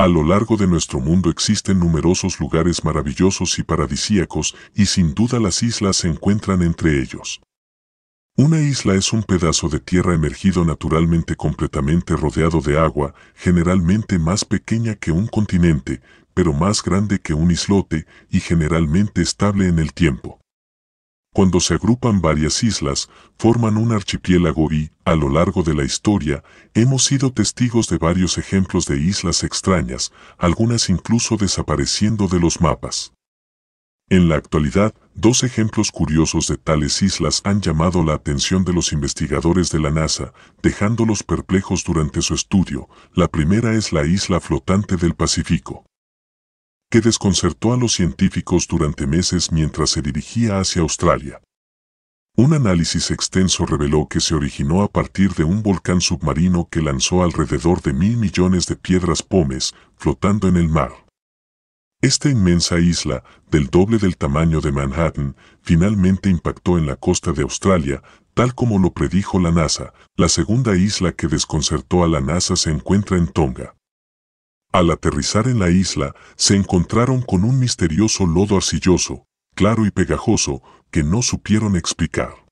A lo largo de nuestro mundo existen numerosos lugares maravillosos y paradisíacos, y sin duda las islas se encuentran entre ellos. Una isla es un pedazo de tierra emergido naturalmente completamente rodeado de agua, generalmente más pequeña que un continente, pero más grande que un islote y generalmente estable en el tiempo. Cuando se agrupan varias islas, forman un archipiélago y, a lo largo de la historia, hemos sido testigos de varios ejemplos de islas extrañas, algunas incluso desapareciendo de los mapas. En la actualidad, dos ejemplos curiosos de tales islas han llamado la atención de los investigadores de la NASA, dejándolos perplejos durante su estudio. La primera es la isla flotante del Pacífico, que desconcertó a los científicos durante meses mientras se dirigía hacia Australia. Un análisis extenso reveló que se originó a partir de un volcán submarino que lanzó alrededor de 1.000 millones de piedras pómez flotando en el mar. Esta inmensa isla, del doble del tamaño de Manhattan, finalmente impactó en la costa de Australia, tal como lo predijo la NASA. La segunda isla que desconcertó a la NASA se encuentra en Tonga. Al aterrizar en la isla, se encontraron con un misterioso lodo arcilloso, claro y pegajoso, que no supieron explicar.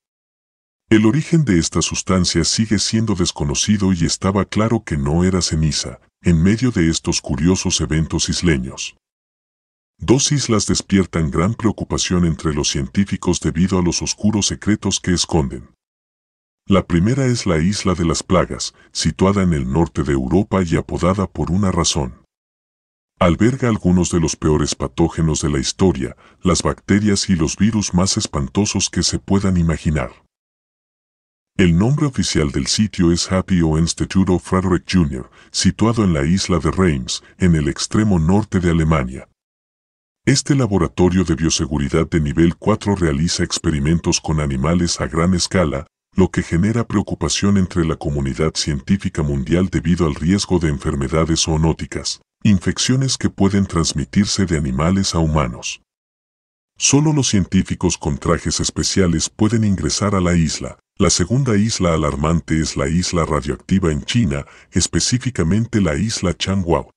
El origen de esta sustancia sigue siendo desconocido y estaba claro que no era ceniza, en medio de estos curiosos eventos isleños. Dos islas despiertan gran preocupación entre los científicos debido a los oscuros secretos que esconden. La primera es la Isla de las Plagas, situada en el norte de Europa y apodada por una razón. Alberga algunos de los peores patógenos de la historia, las bacterias y los virus más espantosos que se puedan imaginar. El nombre oficial del sitio es Happy O Institute of Frederick Jr., situado en la isla de Reims, en el extremo norte de Alemania. Este laboratorio de bioseguridad de nivel 4 realiza experimentos con animales a gran escala, lo que genera preocupación entre la comunidad científica mundial debido al riesgo de enfermedades zoonóticas, infecciones que pueden transmitirse de animales a humanos. Solo los científicos con trajes especiales pueden ingresar a la isla. La segunda isla alarmante es la isla radioactiva en China, específicamente la isla Changhua.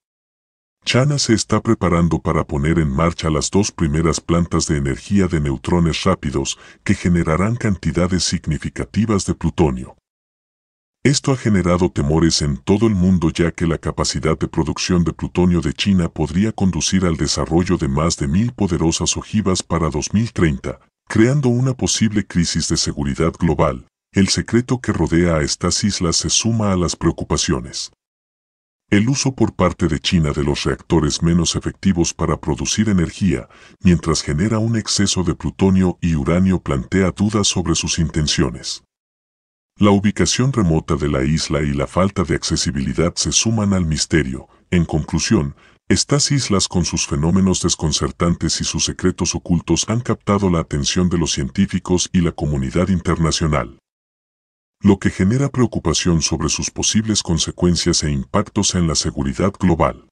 China se está preparando para poner en marcha las dos primeras plantas de energía de neutrones rápidos que generarán cantidades significativas de plutonio. Esto ha generado temores en todo el mundo ya que la capacidad de producción de plutonio de China podría conducir al desarrollo de más de 1.000 poderosas ojivas para 2030, creando una posible crisis de seguridad global. El secreto que rodea a estas islas se suma a las preocupaciones. El uso por parte de China de los reactores menos efectivos para producir energía, mientras genera un exceso de plutonio y uranio, plantea dudas sobre sus intenciones. La ubicación remota de la isla y la falta de accesibilidad se suman al misterio. En conclusión, estas islas con sus fenómenos desconcertantes y sus secretos ocultos han captado la atención de los científicos y la comunidad internacional, lo que genera preocupación sobre sus posibles consecuencias e impactos en la seguridad global.